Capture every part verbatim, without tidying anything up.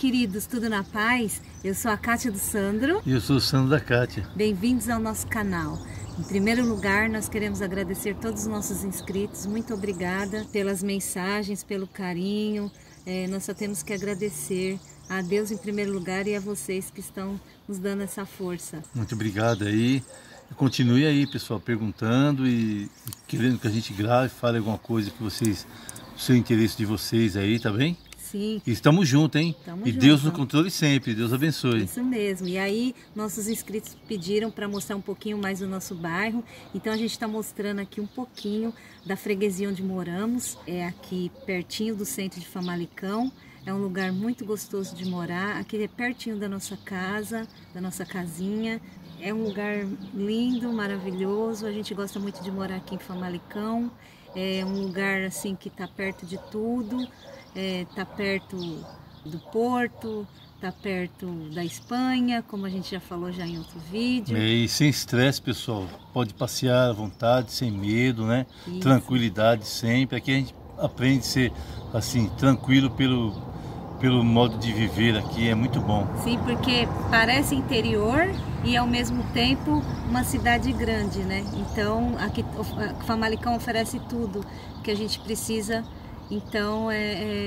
queridos, tudo na paz? Eu sou a Cátia do Sandro. E eu sou o Sandro da Cátia. Bem-vindos ao nosso canal. Em primeiro lugar, nós queremos agradecer todos os nossos inscritos. Muito obrigada pelas mensagens, pelo carinho. É, nós só temos que agradecer a Deus em primeiro lugar e a vocês que estão nos dando essa força. Muito obrigado aí. Continue aí, pessoal, perguntando e, e querendo que a gente grave, fale alguma coisa que vocês... seu interesse de vocês aí, tá bem? Sim. E estamos juntos, hein? Estamos e junto. Deus no controle sempre, Deus abençoe. Isso mesmo. E aí, nossos inscritos pediram para mostrar um pouquinho mais do nosso bairro. Então, a gente está mostrando aqui um pouquinho da freguesia onde moramos. É aqui pertinho do centro de Famalicão. É um lugar muito gostoso de morar. Aqui é pertinho da nossa casa, da nossa casinha. É um lugar lindo, maravilhoso. A gente gosta muito de morar aqui em Famalicão. É um lugar assim que está perto de tudo, está é, perto do porto, está perto da Espanha, como a gente já falou já em outro vídeo. E sem estresse, pessoal, pode passear à vontade, sem medo, né? Isso. Tranquilidade sempre. Aqui a gente aprende a ser assim, tranquilo pelo, pelo modo de viver aqui, é muito bom. Sim, porque parece interior e ao mesmo tempo uma cidade grande, né? Então aqui Famalicão oferece tudo que a gente precisa, então é,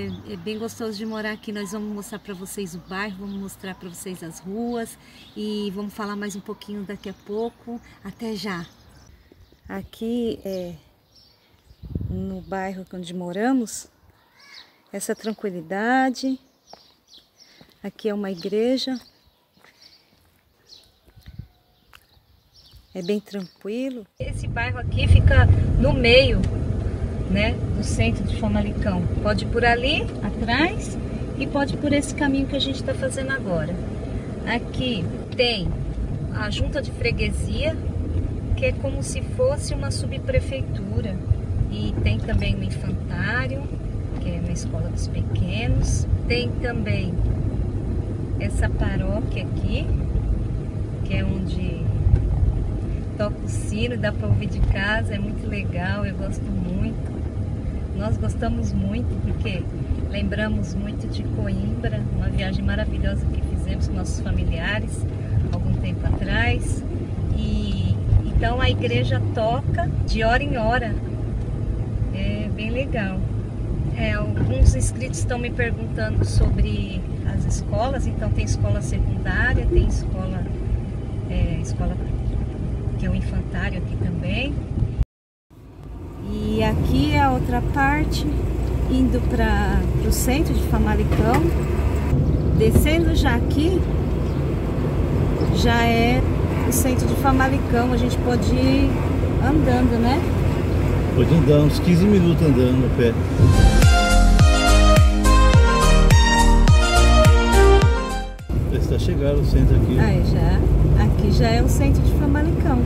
é, é bem gostoso de morar aqui. Nós vamos mostrar para vocês o bairro, vamos mostrar para vocês as ruas e vamos falar mais um pouquinho daqui a pouco. Até já! Aqui é, no bairro onde moramos, essa tranquilidade, aqui é uma igreja. É bem tranquilo. Esse bairro aqui fica no meio, né, do centro de Famalicão. Pode ir por ali, atrás, e pode ir por esse caminho que a gente está fazendo agora. Aqui tem a junta de freguesia, que é como se fosse uma subprefeitura. E tem também o infantário, que é uma escola dos pequenos. Tem também essa paróquia aqui, que é onde... toca o sino, dá para ouvir de casa, é muito legal, eu gosto muito. Nós gostamos muito porque lembramos muito de Coimbra, uma viagem maravilhosa que fizemos com nossos familiares algum tempo atrás. E então a igreja toca de hora em hora, é bem legal. É, alguns inscritos estão me perguntando sobre as escolas, então tem escola secundária, tem escola, é, escola que é o infantário aqui também. E aqui é a outra parte, indo para o centro de Famalicão. Descendo já aqui, já é o centro de Famalicão. A gente pode ir andando, né? Pode andar, uns quinze minutos andando a pé. Está chegando o centro aqui. Aí já, aqui já é o centro de Famalicão.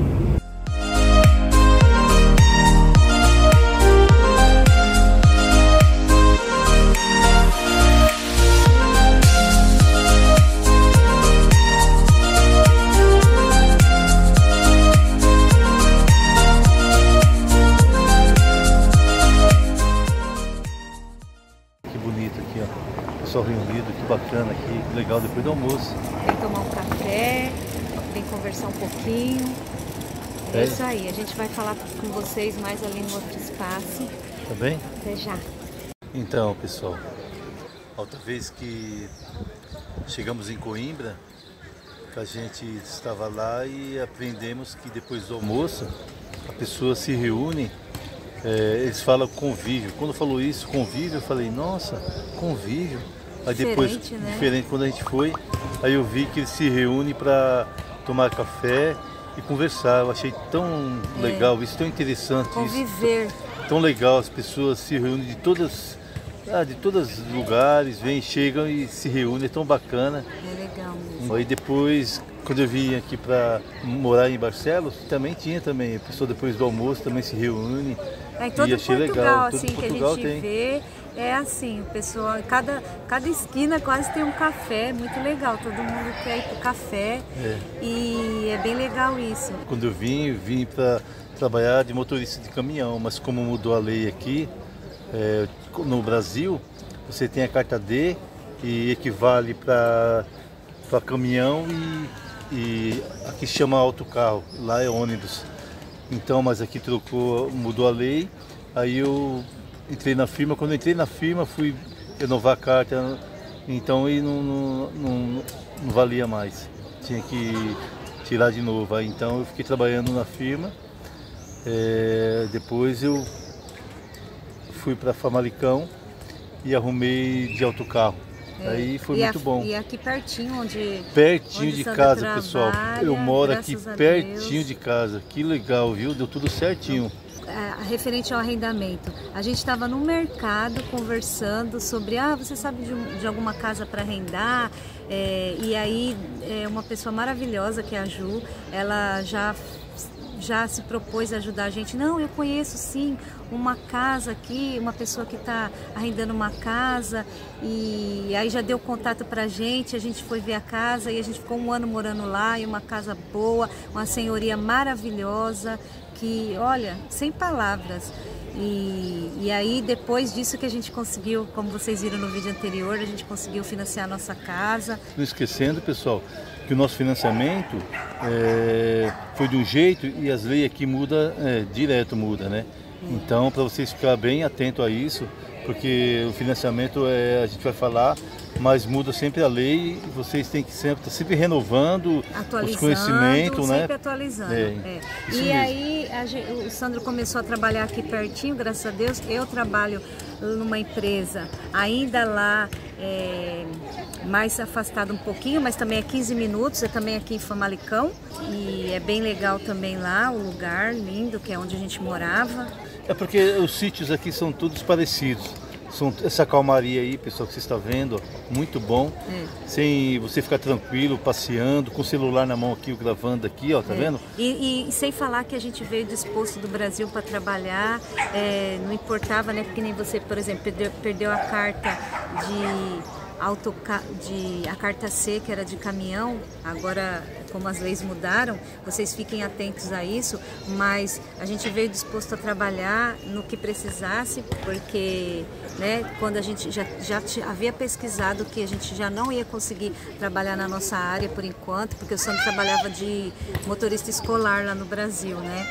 Que bonito aqui, ó. Pessoal reunido, que bacana aqui, que legal depois do almoço. Tomar um café, vem conversar um pouquinho. É, é isso aí, a gente vai falar com vocês mais ali no outro espaço. Tá bem? Até já. Então, pessoal, a outra vez que chegamos em Coimbra, a gente estava lá e aprendemos que depois do almoço a pessoa se reúne, é, eles falam convívio. Quando falou isso, convívio, eu falei, nossa, convívio. Aí depois, diferente, né? Diferente, quando a gente foi, aí eu vi que eles se reúnem para tomar café e conversar. Eu achei tão é. legal isso, tão interessante. Conviver. Isso, tão legal, as pessoas se reúnem de todas, ah, de todos os lugares, vêm, chegam e se reúnem, é tão bacana. É legal mesmo. Aí depois, quando eu vim aqui para morar em Barcelos, também tinha também, a pessoa depois do almoço também se reúne. Aí todo e achei Portugal, legal. Todo assim, Portugal que a gente tem. Vê... É assim, o pessoal, cada, cada esquina quase tem um café, muito legal, todo mundo quer ir pro café é. e é bem legal isso. Quando eu vim, eu vim para trabalhar de motorista de caminhão, mas como mudou a lei aqui, é, no Brasil, você tem a carta D que equivale para caminhão e, e aqui chama autocarro, lá é ônibus. Então, mas aqui trocou, mudou a lei, aí eu entrei na firma, quando eu entrei na firma fui renovar a carta, então e não, não, não, não valia mais, tinha que tirar de novo. Aí, então eu fiquei trabalhando na firma, é, depois eu fui para Famalicão e arrumei de autocarro. É. Aí foi e muito a, bom. E aqui pertinho onde Pertinho onde de Sandra casa, trabalha, pessoal. Eu moro aqui pertinho de casa. Que legal, viu? Deu tudo certinho. É, referente ao arrendamento. A gente estava no mercado conversando sobre, ah, você sabe de, de alguma casa para arrendar? É, e aí é uma pessoa maravilhosa, que é a Ju, ela já... já se propôs a ajudar a gente. Não, eu conheço sim uma casa aqui, uma pessoa que está arrendando uma casa, e aí já deu contato pra gente, a gente foi ver a casa e a gente ficou um ano morando lá, e uma casa boa, uma senhoria maravilhosa, que olha, sem palavras. E, e aí depois disso que a gente conseguiu, como vocês viram no vídeo anterior, a gente conseguiu financiar a nossa casa. Não esquecendo, pessoal, que o nosso financiamento é, foi de um jeito e as leis aqui mudam, é, direto muda, né? Hum. Então, para vocês ficarem bem atentos a isso, porque o financiamento é, a gente vai falar, mas muda sempre a lei e vocês têm que sempre estar tá sempre renovando os conhecimentos, né? Sempre atualizando. É, é. E mesmo. Aí a gente, o Sandro começou a trabalhar aqui pertinho, graças a Deus. Eu trabalho numa empresa ainda lá, é, mais afastado um pouquinho, mas também é quinze minutos, é também aqui em Famalicão, e é bem legal também lá, o lugar lindo que é onde a gente morava. É porque os sítios aqui são todos parecidos. São essa calmaria aí, pessoal, que você está vendo, muito bom. É. Sem você ficar tranquilo, passeando, com o celular na mão aqui, gravando aqui, ó, tá é. vendo? E, e sem falar que a gente veio disposto do Brasil para trabalhar, é, não importava, né? Porque nem você, por exemplo, perdeu, perdeu a carta de... Autoca... de a carta C, que era de caminhão. Agora, como as leis mudaram, vocês fiquem atentos a isso, mas a gente veio disposto a trabalhar no que precisasse, porque, né, quando a gente já, já havia pesquisado que a gente já não ia conseguir trabalhar na nossa área por enquanto, porque o Sandro trabalhava de motorista escolar lá no Brasil, né?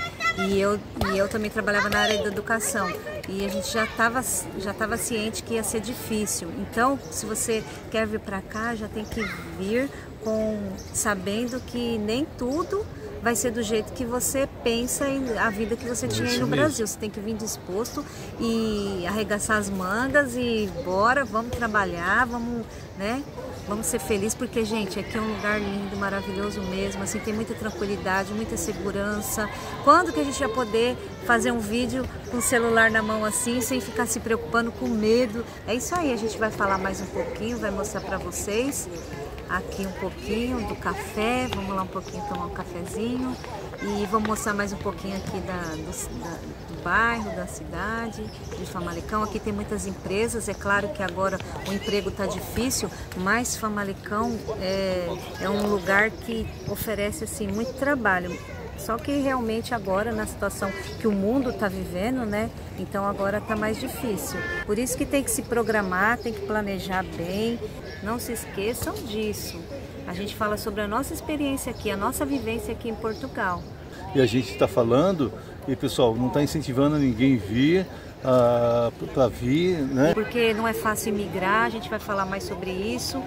E eu, e eu também trabalhava na área da educação, e a gente já estava já estava ciente que ia ser difícil. Então, se você quer vir para cá, já tem que vir com sabendo que nem tudo vai ser do jeito que você pensa, em a vida que você tinha aí no Brasil. Você tem que vir disposto e arregaçar as mangas e bora, vamos trabalhar, vamos, né? Vamos ser felizes, porque, gente, aqui é um lugar lindo, maravilhoso mesmo, assim, tem muita tranquilidade, muita segurança. Quando que a gente vai poder fazer um vídeo com o celular na mão assim, sem ficar se preocupando com medo? É isso aí, a gente vai falar mais um pouquinho, vai mostrar pra vocês aqui um pouquinho do café, vamos lá um pouquinho tomar um cafezinho e vamos mostrar mais um pouquinho aqui da, do, da, do bairro, da cidade, de Famalicão. Aqui tem muitas empresas, é claro que agora o emprego está difícil, mas Famalicão é, é um lugar que oferece assim, muito trabalho. Só que realmente agora, na situação que o mundo está vivendo, né? Então agora está mais difícil. Por isso que tem que se programar, tem que planejar bem. Não se esqueçam disso. A gente fala sobre a nossa experiência aqui, a nossa vivência aqui em Portugal. E a gente está falando, e pessoal, não está incentivando ninguém a vir, uh, para vir, né? Porque não é fácil imigrar, a gente vai falar mais sobre isso,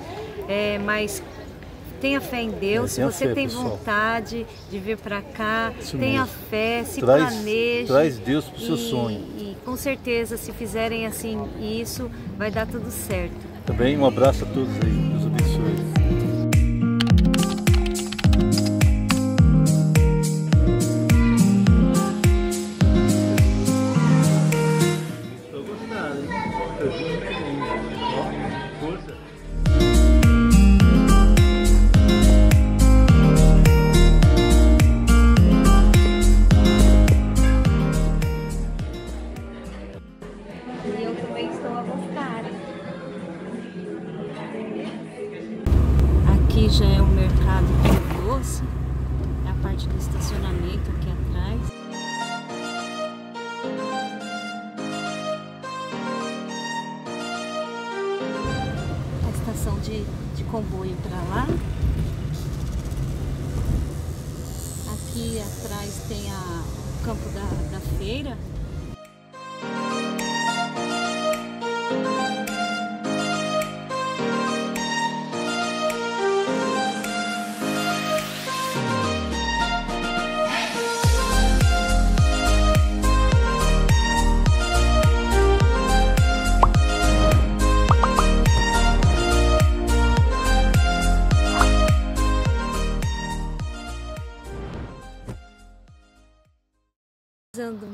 é, mas... tenha fé em Deus, se você tem vontade de vir para cá, tenha fé, se planeje. Traz Deus para o seu sonho. E com certeza, se fizerem assim isso, vai dar tudo certo. Tá bem? Um abraço a todos aí, Deus abençoe. A de, de comboio para lá. Aqui atrás tem a, o campo da, da feira.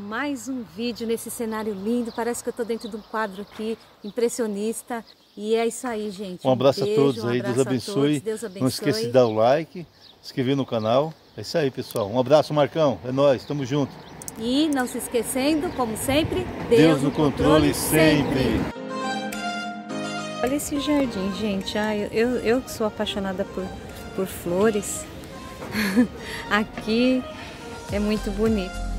Mais um vídeo nesse cenário lindo, parece que eu tô dentro de um quadro aqui, impressionista, e é isso aí, gente. Um abraço um beijo, a todos um aí, Deus abençoe. Deus abençoe, não esqueça de dar o like, se inscrever no canal, é isso aí pessoal, um abraço Marcão, é nóis, tamo junto. E não se esquecendo, como sempre, Deus, Deus no controle, controle sempre. sempre. Olha esse jardim, gente, ah, eu, eu sou apaixonada por, por flores, aqui é muito bonito.